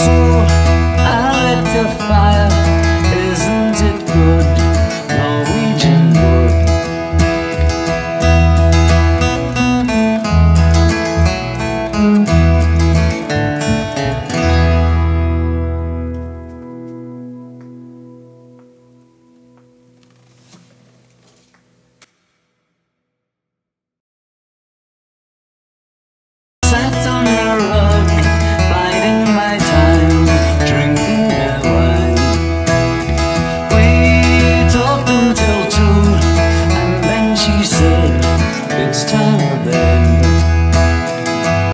soul.